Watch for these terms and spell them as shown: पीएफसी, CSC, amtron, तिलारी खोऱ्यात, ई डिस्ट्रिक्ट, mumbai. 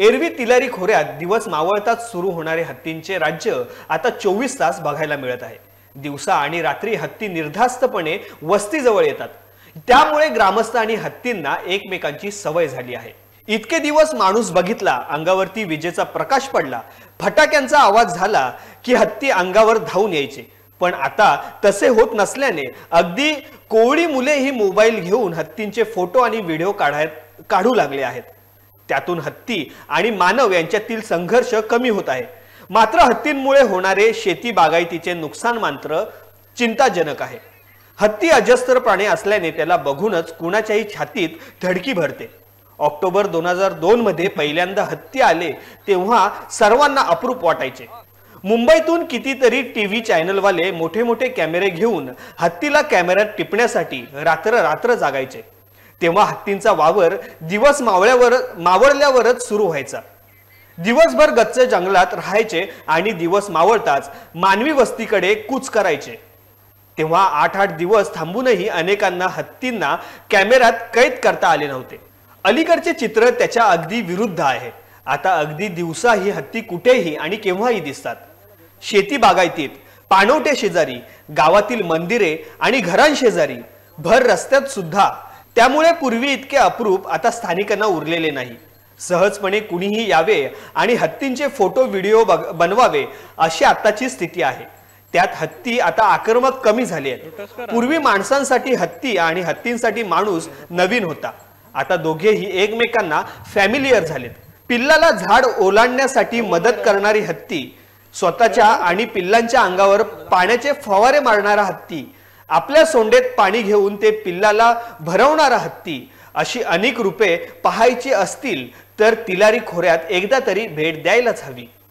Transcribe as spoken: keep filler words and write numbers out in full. एरवी तिलारी खोऱ्यात दिवस मावळताच सुरू होणारे हत्तींचे राज्य आता चोवीस तास बघायला मिळत आहे। दिवसा आणि रात्री हत्ती निर्धास्तपणे वस्तीजवळ येतात, त्यामुळे ग्रामस्थ आणि हत्तींना एकमेकांची सवय झाली आहे। इतके दिवस माणूस बघितला, अंगावरती विजेचा प्रकाश पडला, फटाक्यांचा आवाज झाला की हत्ती अंगावर धावून यायचे, पण आता तसे होत नसल्याने अगदी कोवळी मुले ही मोबाईल घेऊन हत्तींचे फोटो आणि व्हिडिओ काढायला काढू लागले आहेत। त्यातून हत्ती आणि मानव यांच्यातील संघर्ष कमी होत आहे, मात्र हत्तींमुळे होणारे शेती बागायतीचे नुकसान मात्र चिंताजनक आहे। हत्ती अजस्त्र प्राणी असल्याने त्याला बघूनच कुणाच्याही छातीत धडकी भरते। ऑक्टोबर दोन हजार दोन मध्ये पहिल्यांदा हत्ती आले तेव्हा सर्वांना अप्रूप वाटायचे। मुंबईतून कितीतरी टीव्ही चॅनलवाले मोठे मोठे कॅमेरे घेऊन हत्तीला कॅमेऱ्यात टिपण्यासाठी रात्र रात्र जागायचे, तेव्हा हत्तींचा वावर दिवस मावळ्यावर मावळल्यावरच सुरू व्हायचा। दिवसभर गच्च जंगलात राहायचे आणि दिवस मावळताच मानवी वस्तीकडे कूच करायचे, तेव्हा आठ आठ दिवस थांबूनही अनेकांना हत्तींना कॅमेऱ्यात कैद करता आले नव्हते। अलीकडचे चित्र त्याच्या अगदी विरुद्ध आहे। आता अगदी दिवसा ही हत्ती कुठेही आणि केव्हाही दिसतात। शेती बागायतीत, पाणवठे शेजारी, गावातील मंदिरे आणि घरांशेजारी, भर रस्त्यात सुद्धा। त्यामुळे पूर्वी इतके अप्रूप आता स्थानिकांना उरलेले नाही। सहजपणे कुणीही यावे आणि हत्तींचे फोटो व्हिडिओ बनवावे अशी आताची स्थिती आहे। त्यात हत्ती आता आक्रमक कमी झाले आहेत। पूर्वी माणसांसाठी हत्ती आणि हत्तींसाठी माणूस नवीन होता, आता दोघेही एकमेकांना फॅमिलियर झालेत। पिल्लाला झाड ओलांडण्यासाठी मदत करणारी हत्ती, स्वतःच्या आणि पिल्लांच्या अंगावर पाण्याचे फवारे मारणारा हत्ती, आपल्या सोंडेत पाणी घेऊन ते पिल्लाला भरवणारा हत्ती, अशी अनेक रूपे पाहायची असतील तर तिलारी खोऱ्यात एकदा तरी भेट द्यायलाच हवी।